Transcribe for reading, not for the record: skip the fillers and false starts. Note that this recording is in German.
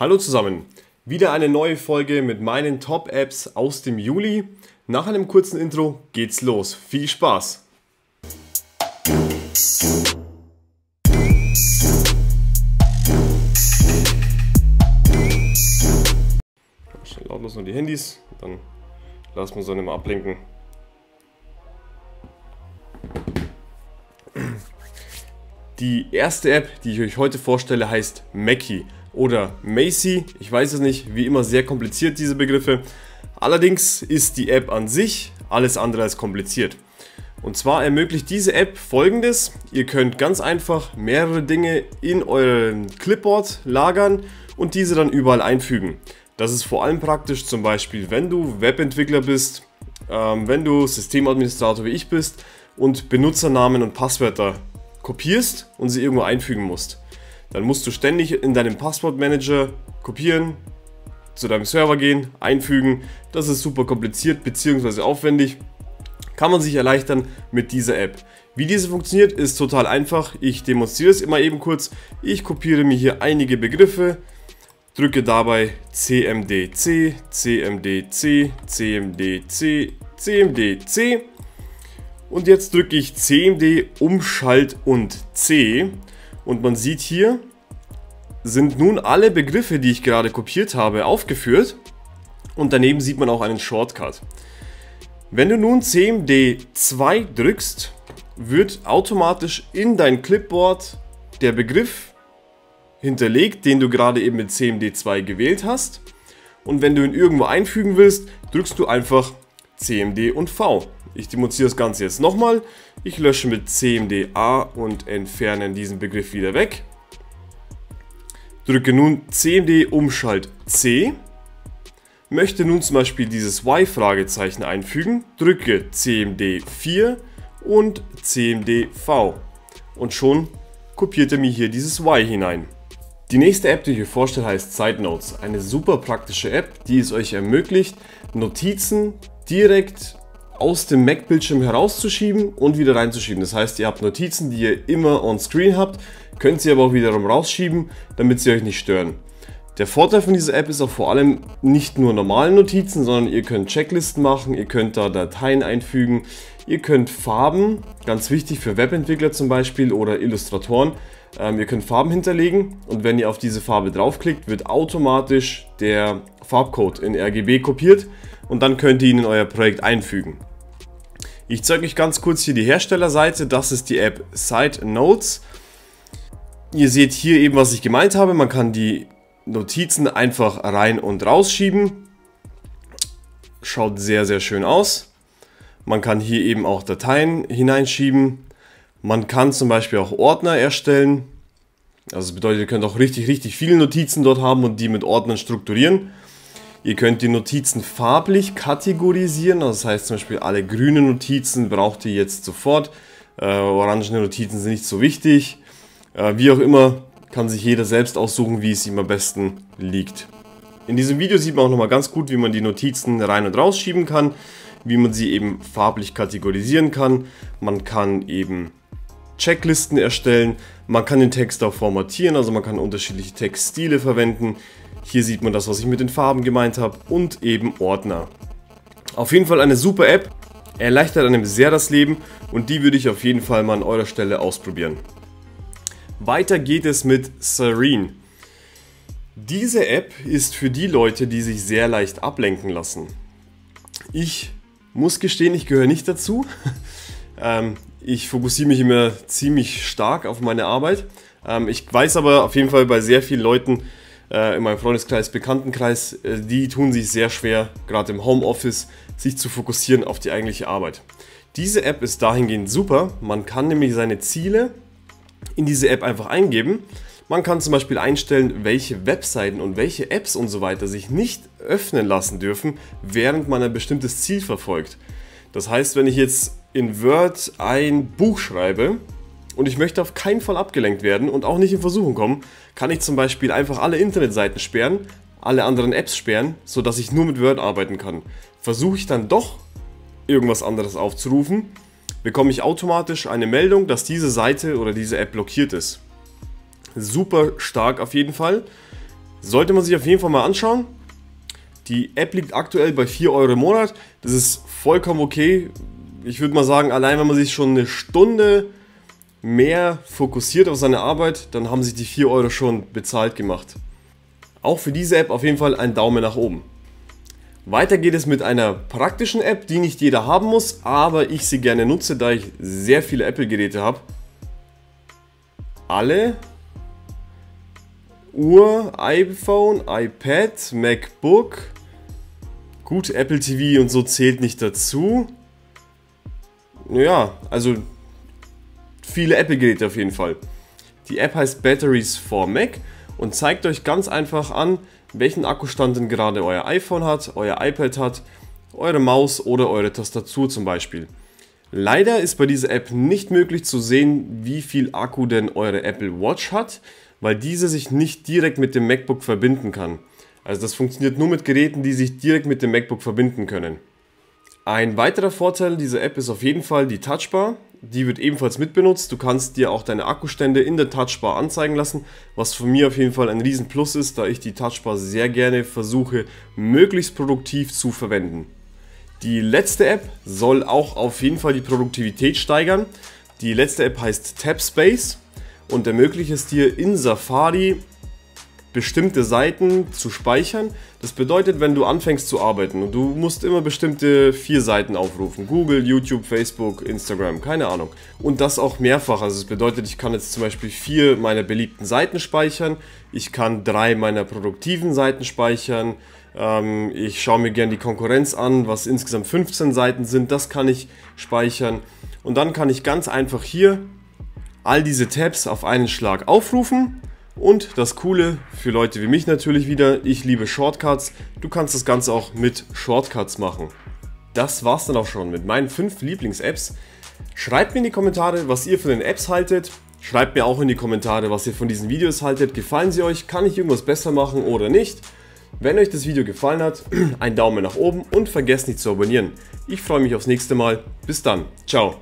Hallo zusammen, wieder eine neue Folge mit meinen Top-Apps aus dem Juli. Nach einem kurzen Intro geht's los. Viel Spaß! Schnell lautlos nur die Handys, dann lassen wir uns dann immer ablenken. Die erste App, die ich euch heute vorstelle, heißt Maccy oder Maccy. Ich weiß es nicht, wie immer sehr kompliziert diese Begriffe. Allerdings ist die App an sich alles andere als kompliziert. Und zwar ermöglicht diese App Folgendes: Ihr könnt ganz einfach mehrere Dinge in euren Clipboard lagern und diese dann überall einfügen. Das ist vor allem praktisch, zum Beispiel wenn du Webentwickler bist, wenn du Systemadministrator wie ich bist und Benutzernamen und Passwörter kopierst und sie irgendwo einfügen musst. Dann musst du ständig in deinem Passwortmanager kopieren, zu deinem Server gehen, einfügen. Das ist super kompliziert bzw. aufwendig. Kann man sich erleichtern mit dieser App. Wie diese funktioniert, ist total einfach. Ich demonstriere es immer eben kurz. Ich kopiere mir hier einige Begriffe, drücke dabei CMDC, CMDC, CMDC, CMDC und jetzt drücke ich CMD, Umschalt und C. Und man sieht, hier sind nun alle Begriffe, die ich gerade kopiert habe, aufgeführt. Und daneben sieht man auch einen Shortcut. Wenn du nun CMD2 drückst, wird automatisch in dein Clipboard der Begriff hinterlegt, den du gerade eben mit CMD2 gewählt hast. Und wenn du ihn irgendwo einfügen willst, drückst du einfach CMD und V. Ich demonstriere das Ganze jetzt nochmal. Ich lösche mit CMD A und entferne diesen Begriff wieder weg. Drücke nun CMD Umschalt C. Möchte nun zum Beispiel dieses Y-Fragezeichen einfügen. Drücke CMD 4 und CMD V. Und schon kopiert er mir hier dieses Y hinein. Die nächste App, die ich euch vorstelle, heißt SideNotes. Eine super praktische App, die es euch ermöglicht, Notizen direkt aus dem Mac-Bildschirm herauszuschieben und wieder reinzuschieben. Das heißt, ihr habt Notizen, die ihr immer on-screen habt, könnt sie aber auch wiederum rausschieben, damit sie euch nicht stören. Der Vorteil von dieser App ist auch vor allem nicht nur normale Notizen, sondern ihr könnt Checklisten machen, ihr könnt da Dateien einfügen, ihr könnt Farben, ganz wichtig für Webentwickler zum Beispiel oder Illustratoren, ihr könnt Farben hinterlegen und wenn ihr auf diese Farbe draufklickt, wird automatisch der Farbcode in RGB kopiert und dann könnt ihr ihn in euer Projekt einfügen. Ich zeige euch ganz kurz hier die Herstellerseite, das ist die App SideNotes. Ihr seht hier eben, was ich gemeint habe, man kann die Notizen einfach rein und rausschieben. Schaut sehr, sehr schön aus. Man kann hier eben auch Dateien hineinschieben. Man kann zum Beispiel auch Ordner erstellen. Also das bedeutet, ihr könnt auch richtig viele Notizen dort haben und die mit Ordnern strukturieren. Ihr könnt die Notizen farblich kategorisieren. Also das heißt zum Beispiel, alle grünen Notizen braucht ihr jetzt sofort. Orangene Notizen sind nicht so wichtig. Wie auch immer, kann sich jeder selbst aussuchen, wie es ihm am besten liegt. In diesem Video sieht man auch nochmal ganz gut, wie man die Notizen rein und rausschieben kann, wie man sie eben farblich kategorisieren kann. Man kann eben Checklisten erstellen, man kann den Text auch formatieren, also man kann unterschiedliche Textstile verwenden. Hier sieht man das, was ich mit den Farben gemeint habe, und eben Ordner. Auf jeden Fall eine super App, erleichtert einem sehr das Leben und die würde ich auf jeden Fall mal an eurer Stelle ausprobieren. Weiter geht es mit Serene. Diese App ist für die Leute, die sich sehr leicht ablenken lassen. Ich muss gestehen, ich gehöre nicht dazu. Ich fokussiere mich immer ziemlich stark auf meine Arbeit. Ich weiß aber auf jeden Fall bei sehr vielen Leuten in meinem Freundeskreis, Bekanntenkreis, die tun sich sehr schwer, gerade im Homeoffice, sich zu fokussieren auf die eigentliche Arbeit. Diese App ist dahingehend super. Man kann nämlich seine Ziele in diese App einfach eingeben. Man kann zum Beispiel einstellen, welche Webseiten und welche Apps und so weiter sich nicht öffnen lassen dürfen, während man ein bestimmtes Ziel verfolgt. Das heißt, wenn ich jetzt in Word ein Buch schreibe und ich möchte auf keinen Fall abgelenkt werden und auch nicht in Versuchung kommen, kann ich zum Beispiel einfach alle Internetseiten sperren, alle anderen Apps sperren, sodass ich nur mit Word arbeiten kann. Versuche ich dann doch, irgendwas anderes aufzurufen, bekomme ich automatisch eine Meldung, dass diese Seite oder diese App blockiert ist. Super stark auf jeden Fall. Sollte man sich auf jeden Fall mal anschauen. Die App liegt aktuell bei 4 Euro im Monat. Das ist vollkommen okay. Ich würde mal sagen, allein wenn man sich schon eine Stunde mehr fokussiert auf seine Arbeit, dann haben sich die 4 Euro schon bezahlt gemacht. Auch für diese App auf jeden Fall ein Daumen nach oben. Weiter geht es mit einer praktischen App, die nicht jeder haben muss, aber ich sie gerne nutze, da ich sehr viele Apple-Geräte habe. Alle. Uhr, iPhone, iPad, MacBook. Gut, Apple TV und so zählt nicht dazu. Ja, also viele Apple-Geräte auf jeden Fall. Die App heißt Batteries for Mac und zeigt euch ganz einfach an, welchen Akkustand denn gerade euer iPhone hat, euer iPad hat, eure Maus oder eure Tastatur zum Beispiel. Leider ist bei dieser App nicht möglich zu sehen, wie viel Akku denn eure Apple Watch hat, weil diese sich nicht direkt mit dem MacBook verbinden kann. Also das funktioniert nur mit Geräten, die sich direkt mit dem MacBook verbinden können. Ein weiterer Vorteil dieser App ist auf jeden Fall die Touchbar. Die wird ebenfalls mitbenutzt. Du kannst dir auch deine Akkustände in der Touchbar anzeigen lassen, was für mich auf jeden Fall ein Riesenplus ist, da ich die Touchbar sehr gerne versuche, möglichst produktiv zu verwenden. Die letzte App soll auch auf jeden Fall die Produktivität steigern. Die letzte App heißt Tab Space und ermöglicht es dir in Safari bestimmte Seiten zu speichern. Das bedeutet, wenn du anfängst zu arbeiten und du musst immer bestimmte 4 Seiten aufrufen, Google, YouTube, Facebook, Instagram, keine Ahnung, und das auch mehrfach. Also es bedeutet, ich kann jetzt zum Beispiel 4 meiner beliebten Seiten speichern, ich kann 3 meiner produktiven Seiten speichern, ich schaue mir gerne die Konkurrenz an, was insgesamt 15 Seiten sind, das kann ich speichern und dann kann ich ganz einfach hier all diese Tabs auf einen Schlag aufrufen. Und das Coole für Leute wie mich natürlich wieder, ich liebe Shortcuts, du kannst das Ganze auch mit Shortcuts machen. Das war's dann auch schon mit meinen 5 Lieblings-Apps. Schreibt mir in die Kommentare, was ihr von den Apps haltet. Schreibt mir auch in die Kommentare, was ihr von diesen Videos haltet. Gefallen sie euch? Kann ich irgendwas besser machen oder nicht? Wenn euch das Video gefallen hat, ein Daumen nach oben und vergesst nicht zu abonnieren. Ich freue mich aufs nächste Mal. Bis dann. Ciao.